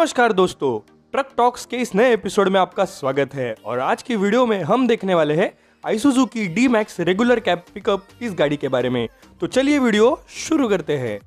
नमस्कार दोस्तों, truck talks के इस नए एपिसोड में आपका स्वागत है। और आज की वीडियो में हम देखने वाले हैं आइसुजू की D-Max रेगुलर कैब पिकअप, इस गाड़ी के बारे में। तो चलिए वीडियो शुरू करते हैं।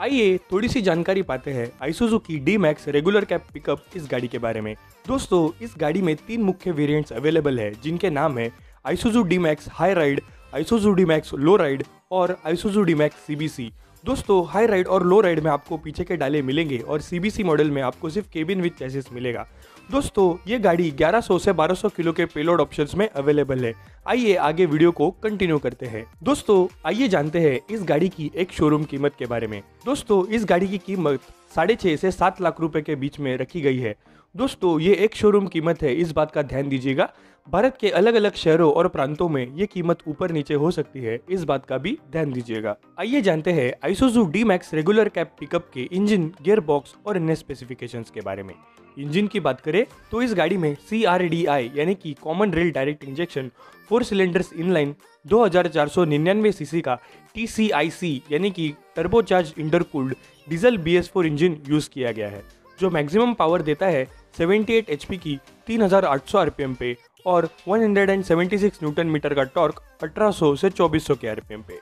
आइए थोड़ी सी जानकारी पाते हैं आइसुजू की D-Max रेगुलर कैब पिकअप इस गाड़ी के बारे में। दोस्तों, इस गाड़ी में तीन मुख्य वेरिएंट्स अवेलेबल है, जिनके नाम है Isuzu D-Max high ride, Isuzu D-Max low ride और आइसुजू D-Max CBC। दोस्तों, हाई राइड और लो राइड में आपको पीछे के डाले मिलेंगे और CBC मॉडल में आपको सिर्फ केबिन विद चैसिस मिलेगा। दोस्तों, ये गाड़ी 1100 से 1200 किलो के पेलोड ऑप्शंस में अवेलेबल है। आइए आगे वीडियो को कंटिन्यू करते हैं। दोस्तों, आइए जानते हैं इस गाड़ी की एक शोरूम कीमत के बारे में। दोस्तों, इस गाड़ी की कीमत 6.5 से 7 लाख रुपए के बीच में रखी गई है। दोस्तों, ये एक शोरूम कीमत है, इस बात का ध्यान दीजिएगा। भारत के अलग अलग शहरों और प्रांतों में ये कीमत ऊपर नीचे हो सकती है, इस बात का भी ध्यान दीजिएगा। आइए जानते हैं Isuzu D-Max regular cab pickup के इंजन, गियर बॉक्स और अन्य स्पेसिफिकेशंस के बारे में। इंजन की बात करें तो इस गाड़ी में CRDI यानी कि common rail direct injection 4 cylinders inline 2499 CC का TCIC यानी कि turbocharge intercooled diesel BS4 engine use किया गया है, जो मैक्सिमम पावर देता है 78 HP की 3800 RPM पे और 176 न्यूटन मीटर का टॉर्क 1800 से 2400 के RPM पे।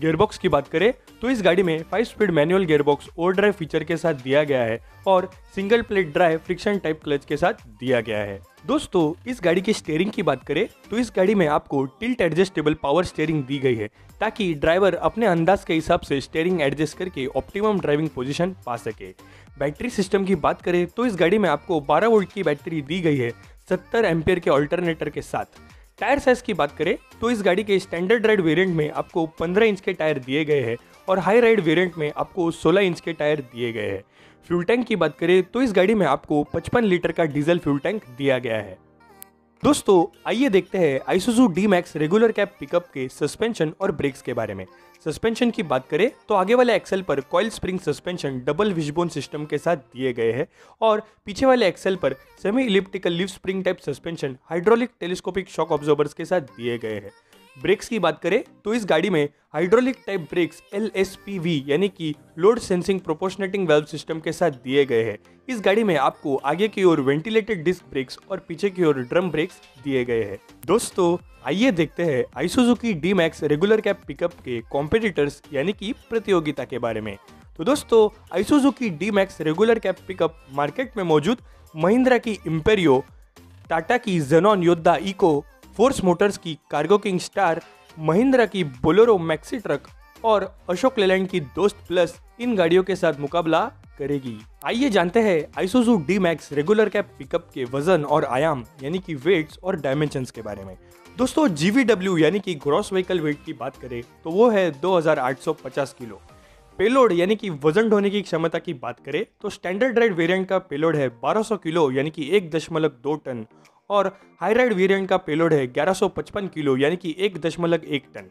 गियरबॉक्स की बात करें तो इस गाड़ी में 5 speed manual gearbox over drive feature के साथ दिया गया है और single plate drive friction type clutch के साथ दिया गया है। दोस्तों, इस गाड़ी की स्टीयरिंग की बात करें तो इस गाड़ी में आपको टिल्ट एडजस्टेबल पावर स्टीयरिंग दी गई है, ताकि ड्राइवर अपने अंदाज के हिसाब से स्टीयरिंग एडजस्ट करके ऑप्टिमम ड्राइविंग पोजीशन पा सके। बैटरी सिस्टम की बात करें तो इस गाड़ी में आपको 12 वोल्ट की बैटरी दी गई है 70 एम्पियर के अल्टरनेटर के साथ। टायर साइज की बात करें तो इस गाड़ी के स्टैंडर्ड राइड वेरिएंट में आपको 15 इंच के टायर दिए गए हैं और हाई राइड वेरिएंट में आपको 16 इंच के टायर दिए गए हैं। फ्यूल टैंक की बात करें तो इस गाड़ी में आपको 55 लीटर का डीजल फ्यूल टैंक दिया गया है। दोस्तों, आइए देखते हैं Isuzu D-Max regular cab pickup के सस्पेंशन और ब्रेक्स के बारे में। सस्पेंशन की बात करें तो आगे वाले एक्सेल पर coil spring suspension double wishbone system के साथ दिए गए हैं और पीछे वाले एक्सेल पर semi elliptical leaf spring type suspension hydraulic telescopic shock absorbers के साथ दिए गए हैं। ब्रेक्स की बात करें तो इस गाड़ी में हाइड्रोलिक टाइप ब्रेक्स LSPV यानी कि लोड सेंसिंग प्रोपोर्शनेटिंग वेल्व सिस्टम के साथ दिए गए हैं। इस गाड़ी में आपको आगे की ओर वेंटिलेटेड डिस्क ब्रेक्स और पीछे की ओर ड्रम ब्रेक्स दिए गए हैं। दोस्तों, आइए देखते हैं आइसुजू की D-Max रेगुलर कैब पिकअप के कॉम्पिटिटर्स यानी कि प्रतियोगिता के बारे में। तो दोस्तों, आइसुजू की D-Max regular cab pickup market में मौजूद महिंद्रा की इम्पेरियो, टाटा की Xenon Yodha eco, Force Motors की कार्गो किंग स्टार, महिंद्रा की बोलेरो मैक्सी ट्रक और अशोक लेलैंड की दोस्त प्लस, इन गाड़ियों के साथ मुकाबला करेगी। आइए जानते हैं Isuzu D-Max regular cab pickup के वजन और आयाम यानी कि वेट्स और डायमेंशंस के बारे में। दोस्तों, GVW यानी कि ग्रॉस व्हीकल वेट की बात करें तो वो है 2850 किलो। पेलोड यानी कि वजन ढोने की क्षमता की बात करें तो स्टैंडर्ड राइड वेरिएंट का पेलोड है 1200 किलो यानी कि 1.2 टन और हाई राइड वेरिएंट का पेलोड है 1155 किलो यानी कि 1.1 टन।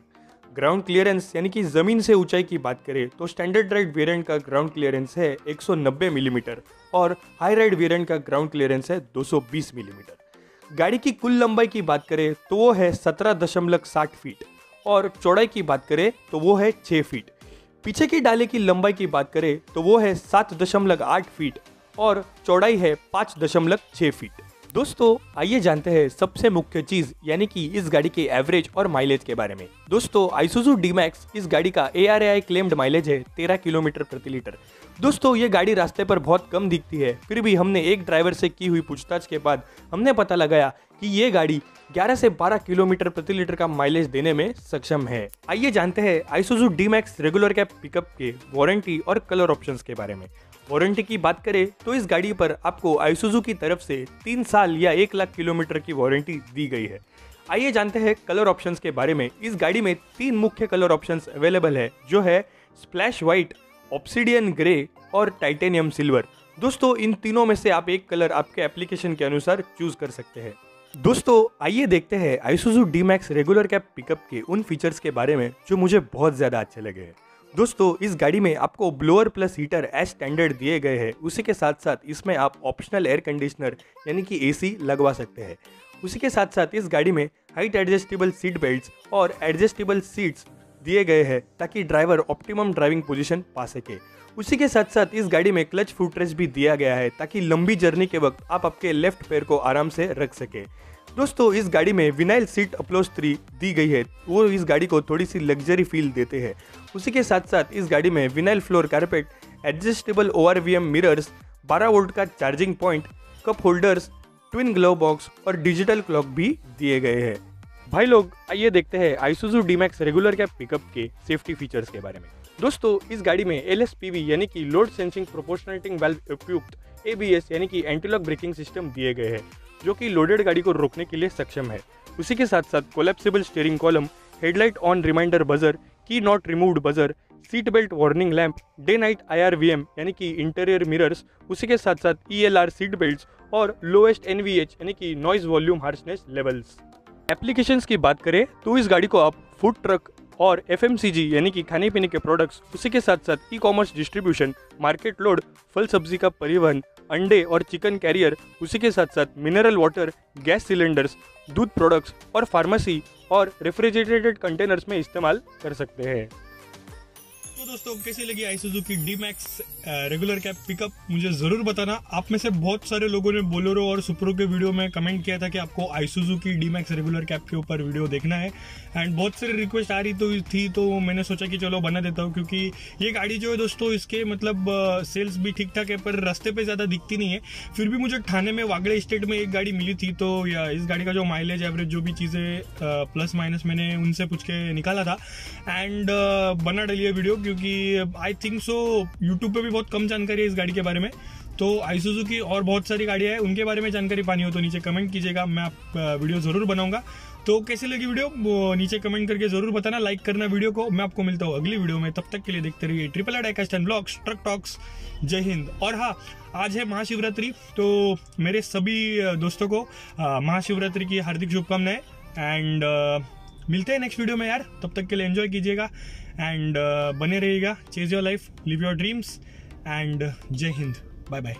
ग्राउंड क्लियरेंस यानी कि ज़मीन से ऊंचाई की बात करें तो स्टैंडर्ड राइड वेरिएंट का ग्राउंड क्लियरेंस है 190 मिलीमीटर और हाई राइड वेरिएंट का ग्राउंड क्लियरेंस है 220 मिलीमीटर। गाड़ी की कुल लंबाई की बात करें तो वो है 17.60 फीट और चौड़ाई की बात करें तो वो है 6 फीट। पीछे की डाले की लंबाई की बात करें तो वो है 7.8 फीट और चौड़ाई है 5.6 फीट। दोस्तों, आइए जानते हैं सबसे मुख्य चीज यानी कि इस गाड़ी के एवरेज और माइलेज के बारे में। दोस्तों, आइसुजू D-Max इस गाड़ी का ARAI क्लेम्ड माइलेज है 13 किलोमीटर प्रति लीटर। दोस्तों, ये गाड़ी रास्ते पर बहुत कम दिखती है, फिर भी हमने एक ड्राइवर से की हुई पूछताछ के बाद हमने पता लगाया कि ये गाड़ी 11 से 12 किलोमीटर प्रति लीटर का माइलेज देने में सक्षम है। आइए जानते हैं Isuzu D-Max regular cab pickup के वारंटी और कलर ऑप्शंस के बारे में। वारंटी की बात करें तो इस गाड़ी पर आपको आइसुजू की तरफ से 3 साल या 1 लाख किलोमीटर की वारंटी दी गई है। आइए जानते हैं कलर ऑप्शंस के बारे में। इस गाड़ी में 3 मुख्य कलर ऑप्शंस अवेलेबल है, जो है स्प्लैश व्हाइट, ऑब्सिडियन ग्रे और टाइटेनियम सिल्वर। दोस्तों, इन तीनों में से आप एक कलर आपके एप्लीकेशन के अनुसार चूज कर सकते हैं। दोस्तों, आइए देखते हैं Isuzu D-Max regular cab pickup के उन फीचर्स के बारे में जो मुझे बहुत ज़्यादा अच्छे लगे हैं। दोस्तों, इस गाड़ी में आपको blower plus heater as standard दिए गए हैं, उसी के साथ साथ इसमें आप ऑप्शनल एयर कंडीशनर यानी कि AC लगवा सकते हैं। उसी के साथ साथ इस गाड़ी में हाइट एडजस्टेबल सीट बेल्ट्स और एडजस्टेबल सीट्स दिए गए हैं ताकि ड्राइवर ऑप्टिमम ड्राइविंग पोजीशन पा सके। उसी के साथ साथ इस गाड़ी में क्लच फुटरेस्ट भी दिया गया है ताकि लंबी जर्नी के वक्त आप आपके लेफ्ट पैर को आराम से रख सके। दोस्तों इस गाड़ी में विनाइल सीट अपलोस 3 दी गई है, वो इस गाड़ी को थोड़ी सी लग्जरी फील देते हैं। उसी के साथ साथ इस गाड़ी में vinyl floor carpet, adjustable ORVM mirrors, 12 volt का charging point, cup holders, twin glove box और डिजिटल क्लॉक भी दिए गए हैं। भाई लोग आइए देखते हैं Isuzu D-Max regular cab pickup के सेफ्टी फीचर्स के बारे में। दोस्तों इस गाड़ी में LSPV यानी कि लोड सेंसिंग प्रोपोर्शनेटिंग वाल्व उपयुक्त ABS यानी कि एंटीलॉक ब्रेकिंग सिस्टम दिए गए हैं जो कि लोडेड गाड़ी को रोकने के लिए सक्षम है। उसी के साथ साथ collapsible steering column, headlight on reminder buzzer, key not removed buzzer, seat belt warning lamp, day night IRVM यानी कि इंटीरियर मिरर्स, उसी के साथ साथ ELR सीट बेल्ट्स और लोएस्ट NVH यानी कि noise volume harshness levels. Applications की बात करें तो इस गाड़ी को आप फूड ट्रक और FMCG यानी कि खाने पीने के प्रोडक्ट्स, उसी के साथ साथ e commerce distribution, market load, फल सब्जी का परिवहन, अंडे और चिकन कैरियर, उसी के साथ साथ मिनरल वाटर, गैस सिलेंडर्स, दूध प्रोडक्ट्स और फार्मेसी और रेफ्रिजरेटेड कंटेनर्स में इस्तेमाल कर सकते हैं। तो दोस्तों कैसी लगी Isuzu की D-Max रेगुलर कैब पिकअप, मुझे जरूर बताना। आप में से बहुत सारे लोगों ने बोलेरो और सुप्रो के वीडियो में कमेंट किया था कि आपको Isuzu की D-Max रेगुलर कैब के ऊपर वीडियो देखना है, एंड बहुत सारी रिक्वेस्ट आ रही तो मैंने सोचा कि चलो बना देता हूँ, क्योंकि ये गाड़ी जो है दोस्तों इसके मतलब सेल्स भी ठीक ठाक है पर रास्ते पर ज़्यादा दिखती नहीं है। फिर भी मुझे ठाणे में वागड़े स्टेट में एक गाड़ी मिली थी, तो इस गाड़ी का जो माइलेज एवरेज जो भी चीज़ें प्लस माइनस मैंने उनसे पूछ के निकाला था एंड बना डाली वीडियो, क्योंकि आई थिंक सो यूट्यूब पे भी बहुत कम जानकारी है इस गाड़ी के बारे में। तो Isuzu की और बहुत सारी गाड़ियाँ हैं उनके बारे में जानकारी पानी हो तो नीचे कमेंट कीजिएगा, मैं आप वीडियो ज़रूर बनाऊंगा। तो कैसी लगी वीडियो नीचे कमेंट करके ज़रूर बताना, लाइक करना वीडियो को। मैं आपको मिलता हूँ अगली वीडियो में, तब तक के लिए देखते रहिए TRIPLR ब्लॉग्स, ट्रक टॉक्स। जय हिंद। और हाँ, आज है महाशिवरात्रि, तो मेरे सभी दोस्तों को महाशिवरात्रि की हार्दिक शुभकामनाएं, एंड मिलते हैं नेक्स्ट वीडियो में यार। तब तक के लिए एंजॉय कीजिएगा एंड बने रहिएगा। Chase your life, live your dreams and जय हिंद, बाय बाय।